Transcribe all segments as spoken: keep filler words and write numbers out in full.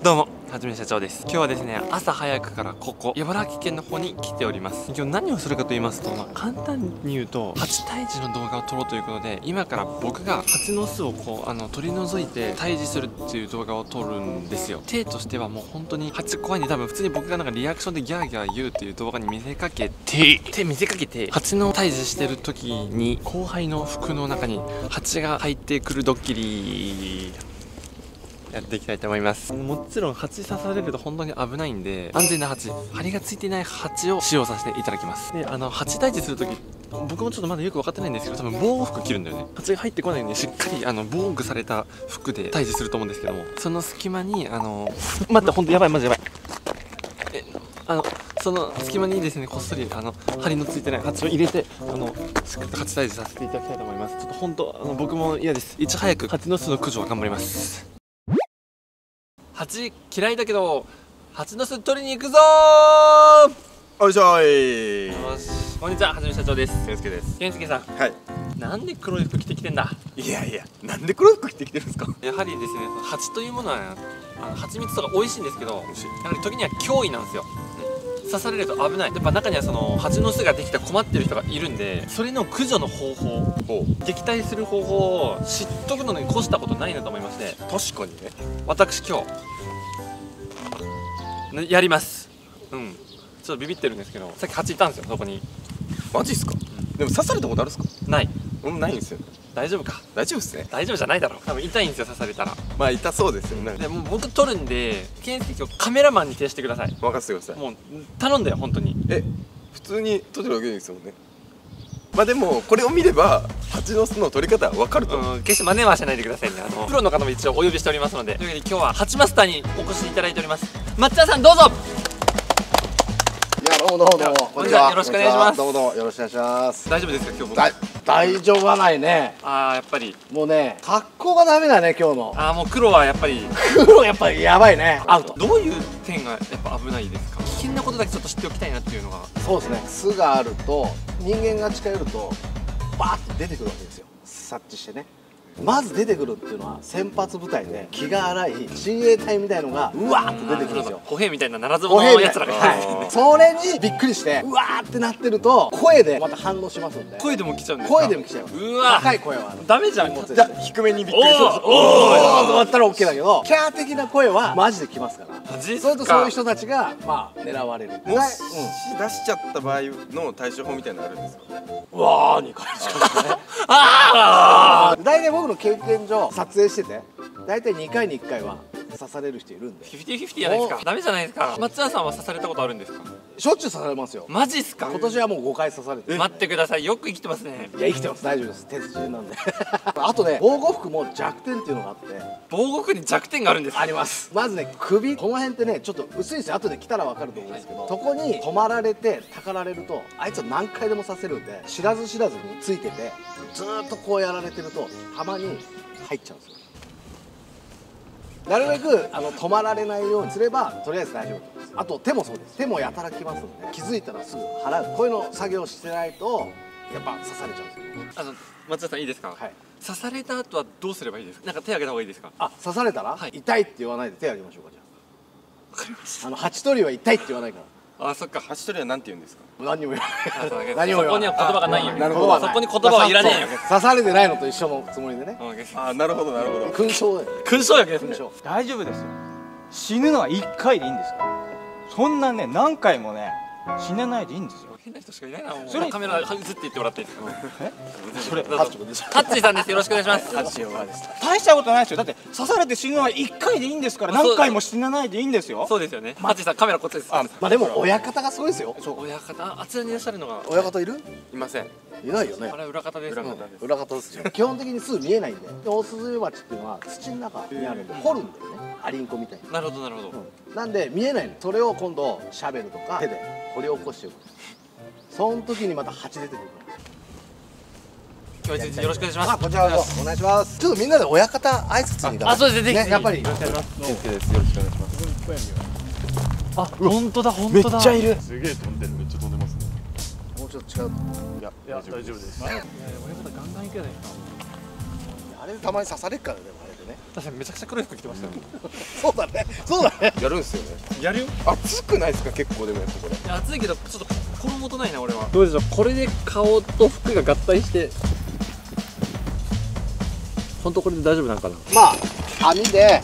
どうも、はじめ社長です。今日はですね、朝早くからここ茨城県の方に来ております。今日何をするかと言いますと、まあ、簡単に言うと蜂退治の動画を撮ろうということで、今から僕が蜂の巣をこうあの取り除いて退治するっていう動画を撮るんですよ。手としてはもう本当に蜂怖いんで、多分普通に僕がなんかリアクションでギャーギャー言うっていう動画に見せかけて手見せかけて蜂の退治してる時に後輩の服の中に蜂が入ってくるドッキリやっていきたいと思います。もちろん蜂刺されると本当に危ないんで、安全な蜂、針がついてない蜂を使用させていただきます。で、あの蜂退治するとき、僕もちょっとまだよく分かってないんですけど、多分防護服着るんだよね。蜂が入ってこないようにしっかりあの防具された服で退治すると思うんですけども、その隙間にあの待って、本当やばい、マジやばい、えあのその隙間にですね、こっそりあの針のついてない蜂を入れて、あのしっかりと蜂退治させていただきたいと思います。ちょっと本当あの僕も嫌です。いち早く蜂の巣の駆除は頑張ります。蜂嫌いだけど蜂の巣取りに行くぞー。おいしょい。よし、こんにちは、はじめ社長です。健介です。健介さん、はい、なんで黒い服着てきてんだ。いやいや、なんで黒い服着てきてるんですか。やはりですね、蜂というものは、ね、あの蜂蜜とか美味しいんですけど、やはり時には脅威なんですよ。刺されると危ない。やっぱ中にはその蜂の巣ができて困ってる人がいるんで、それの駆除の方法を、撃退する方法を知っとくのに越したことないなと思いまして。確かにね。私今日やります。うん、ちょっとビビってるんですけど、さっき蜂いたんですよ、そこに。マジっすか、うん、でも刺されたことあるんですか。ない、うん、ないんですよ。大丈夫か。大丈夫っすね。大丈夫じゃないだろう、多分痛いんですよ、刺されたら。まあ痛そうですよね。でもう僕撮るんで、健介をカメラマンに徹してください。任せてください。もう頼んだよ本当に。え、普通に撮るわけですもんね。まあでもこれを見れば蜂の巣の取り方は分かると思う。決して真似はしないでくださいね。あのプロの方も一応お呼びしておりますので。というわけで今日は蜂マスターにお越しいただいております。松田さん、どうぞ。いや、どうもどうもどうも、こんにちは、よろしくお願いします。どうもどうも、よろしくお願いします。大丈夫ですか今日。僕大丈夫はないね。ああ、やっぱりもうね、格好がダメだね今日の。ああ、もう黒はやっぱり黒やっぱりやばいね。アウト。どういう点がやっぱ危ないですか。危険なことだけちょっと知っておきたいなっていうのが。そうですね、巣があると人間が近寄るとバーッて出てくるわけですよ、察知してね。まず出てくるっていうのは、先発部隊で気が荒い親衛隊みたいのがうわーって出てくるんですよ。歩兵みたいなならず者のやつらが。それにびっくりしてうわーってなってると、声でまた反応しますんで。声でも来ちゃうんですか。声でも来ちゃう。うわー、高い声はダメじゃん。低めにびっくりする。おーおーとなったら OK だけど、キャー的な声はマジで来ますから。それとそういう人たちがまあ狙われる。もし出しちゃった場合の対処法みたいなのあるんですか。わーにかいしかね。ああ、大体僕の経験上撮影してて、大体にかいにいっかいは刺される人いるんで。フィフティフィフティじゃないですか。ダメじゃないですか。松田さんは刺されたことあるんですか。しょっちゅう刺されますよ。マジっすか。今年はもうごかい刺されて。待ってください、よく生きてますね。いや、生きてます、大丈夫です、鉄人なんで。あとね、防護服も弱点っていうのがあって。防護服に弱点があるんですか。あります。まずね、首この辺ってね、ちょっと薄いんですよ。後で来たら分かると思うんですけど、そこに止まられてたかられると、あいつは何回でも刺せるんで、知らず知らずについててずーっとこうやられてると、たまに入っちゃうんですよ。なるべくあの止まられないようにすればとりあえず大丈夫です。あと手もそうです。手もやたらきますので、気づいたらすぐ払う。こういうの作業してないとやっぱ刺されちゃうんですよ。あの松田さん、いいですか。はい。刺された後はどうすればいいですか。なんか手を挙げた方がいいですか。あ、刺されたら、はい、痛いって言わないで手を挙げましょうか。じゃあ。わかりました。あの蜂取りは痛いって言わないから。あ、そっか。蜂取りはなんて言うんですか。何も言わない。何も言わない。そこには言葉がないよ。なるほど。そこに言葉はいらねえよ。刺されてないのと一緒のつもりでね。あ、なるほどなるほど。勲章だよ。勲章薬ですね。大丈夫ですよ。死ぬのはいっかいでいいんですか。そんなね、何回もね、死なないでいいんですよ。変な人しかいないな。それカメラ映って言ってもらっていいですか。それハッチさんです。よろしくお願いします。ハッチはです。大したことないですよ。だって刺されて死ぬのはいっかいでいいんですから、何回も死なないでいいんですよ。そうですよね。ハッチさん、カメラこっちです。あ、まあでも親方がすごいですよ。そう、親方、あちらにいらっしゃるのが。親方いる？いません。いないよね。あれ裏方です。裏方です。基本的にすぐ見えないんで。オオスズメバチっていうのは土の中にあるんで掘るんだよね。アリンコみたいな。なるほどなるほど。なんで見えないの。それを今度シャベルとか手で掘り起こしておく。その時にまた蜂出てくる。今日一日よろしくお願いします。あ、こちらこそお願いします。ちょっとみんなで親方挨拶に行かない。あ、そうですね。やっぱりよろしくお願いします。よろしくお願いします。あ、本当だ本当だ。めっちゃいる。すげえ飛んでる。めっちゃ飛んでますね。もうちょっと違う。いやいや大丈夫です。親方ガンガン行けないか。あれでたまに刺されるからね、あれでね。確かにめちゃくちゃ黒い服着てましたよね。そうだね、そうだね。やるんですよね。やるよ。暑くないですか、結構でもやっぱこれ。いや暑いけど、ちょっと心もとないな、俺は。どうでしょう、これで顔と服が合体して。本当これで大丈夫なんかな。まあ、網で、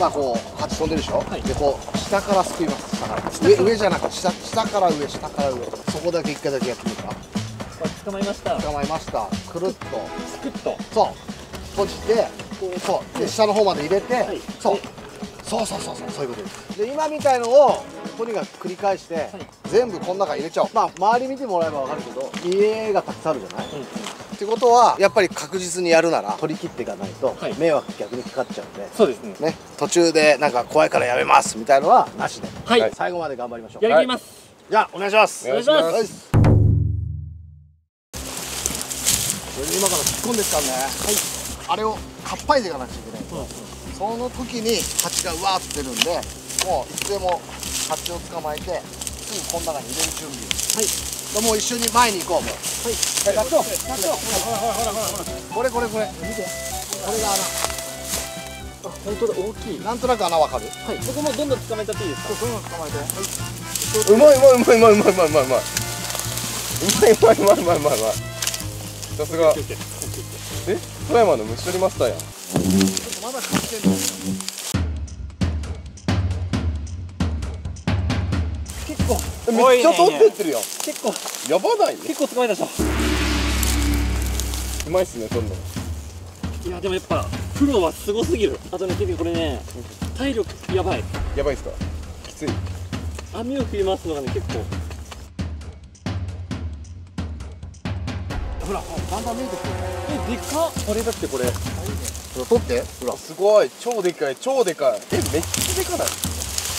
まあこう、鉢飛んでるでしょ。はい、で、こう、下からすくいます。下から上、上じゃなくて、下、下から上、下から上。そこだけ一回だけやってみるか。捕まえました。捕まえました。くるっと。すくっと。そう。閉じて、そう、で下の方まで入れて、はい、そう、そうそうそうそう、そういうことです。で、今みたいのをとにかく繰り返して、はい、全部この中入れちゃおう。まあ周り見てもらえばわかるけど、家がたくさんあるじゃない。うん、ってことはやっぱり確実にやるなら取り切っていかないと、はい、迷惑逆にかかっちゃうんで。そうですね。ね、途中でなんか怖いからやめますみたいのはなしで。はい。はい、最後まで頑張りましょう。やりきります。はい、じゃあお願いします。お願いします。これで今から突っ込んでいくからね。はい。あれをかっぱいでいかなくちゃいけない。その時に蜂がうわーって出るんで、もういつでも蜂を捕まえてすぐこの中に入れる準備。はい。もう一緒に前に行こうもう。はい。ガツオ。ガツオ。ほらほらほらほらほら。これこれこれ。見て。これが穴。あ、本当だ、大きい。なんとなく穴わかる。はい。そこもどんどん捕まえちゃっていいですか。そう、どんどん捕まえて。はい。うまいうまいうまいうまいうまいうまいうまい。うまいうまいうまいうまいうまい。さすが。え、富山の虫取りマスターやん。まだ買ってんの。結構めっちゃ取ってってるやん。結構やばない。結構捕まえたじゃん。うまいっすね、そんなの。いやでもやっぱプロはすごすぎる。あとね、結構これね、体力やばい。やばいっすか。きつい。網を振り回すのがね、結構。ほら、だんだん見えてくる。え、でかっ。これだってこれ。ほら、取って。ほら、すごい。超でかい、超でかい。え、めっちゃでかない。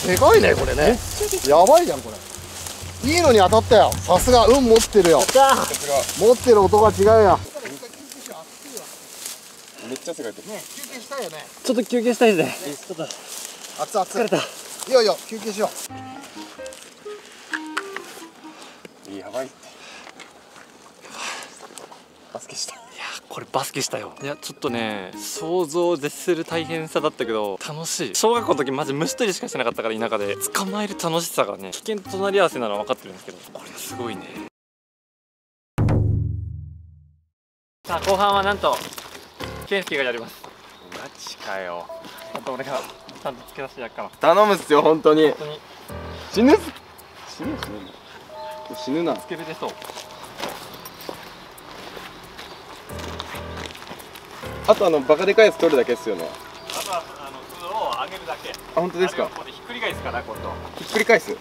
でかいね、これね。やばいじゃん、これ。いいのに当たったよ。さすが、運持ってるよ。持ってる音が違うよ。めっちゃ世界的。ね、休憩したいよね。ちょっと休憩したいですね。ちょっと。熱々。疲れた。いよいよ、休憩しよう。やばい。バスケした。いやこれバスケしたよ。いやちょっとね、想像を絶する大変さだったけど楽しい。小学校の時マジ虫取りしかしてなかったから田舎で、捕まえる楽しさがね、危険と隣り合わせなのは分かってるんですけど、これすごいね。さあ後半はなんと健介がやります。マジかよ。あと俺がちゃんと付け出してやっから頼むっすよ本当に。本当に死ぬっす。死ぬっすね。死ぬな。つけ出そう。あとあのバカでかいやつ取るだけですよね。あとはあのツを上げるだけ。あ、本当ですか。ここでひっくり返すから今度。ひっくり返す。ひっ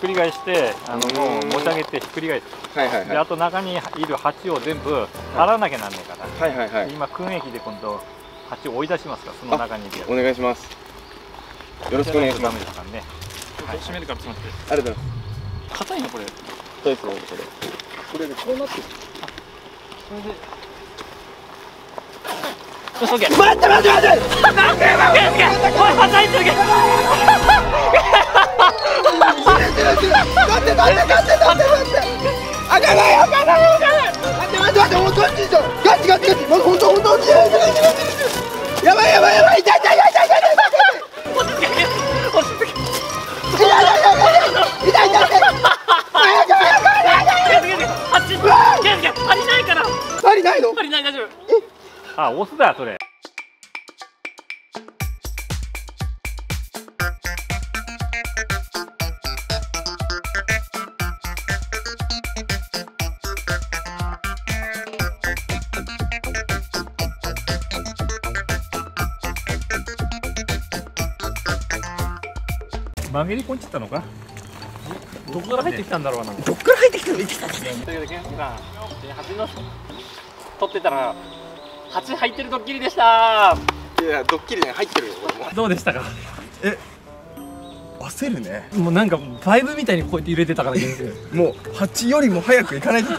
くり返してあのもう持ち上げてひっくり返す。はいはいはい。であと中にいる蜂を全部払わなきゃなんねえから。はいはいはい。今燻液で今度蜂を追い出しますからその中にいるやつ。お願いします。よろしくお願いします。ダメだからね。はい。閉めるから閉まって。ありがとうございます。硬いのこれ。硬いですねこれ。これでこうなってる。あ、それで。待って待って待って待って。なんで今。健介、おい、働いてるけど。待って待って待って待って待って。開かない開かない開かない。待って待って待って、もうどっちでしょ。ガチガチガチ。もう本当本当落ちてる落ちてる。やばいやばいやばい。痛い痛い痛い痛い痛い。落ち着け落ち着け。痛い痛い痛い痛い痛い痛い。早く早く早く早く。健介、針ないから。針ないの？針ない大丈夫。あ、オスだそれ。曲げり込んじゃったのか。どこから入ってきたんだろうな。どこから入ってきたの。いつだっけ。というわけで健介さん、蜂の取ってたら。蜂入ってるドッキリでしたー。いやドッキリね、入ってるよ俺も。どうでしたか。え、焦るね。もうなんかバイブみたいにこうやって揺れてたからもう蜂よりも早く行かないと。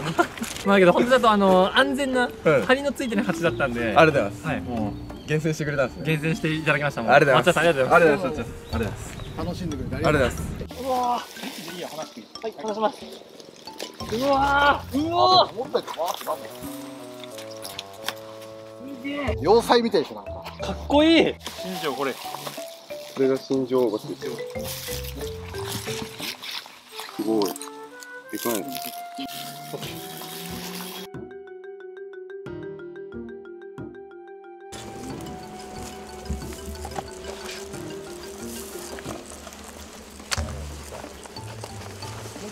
まあけど本当だとあのー、安全な針のついてない蜂だったんで、うん、ありがとうございます。はい、もう厳選してくれたんですね。厳選していただきました。もうありがとうございます。ありがとうございます。ありがとうございます。楽しんでくれてありがとうございます。うわー、いいや、離していい。はい、離します。うわー、うおー、思ったより。要塞みたいでしょ、なんか。かっこいい。新庄、これ。これが新庄大橋ですよ。すごい。でかい。も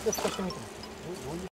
う少し見て。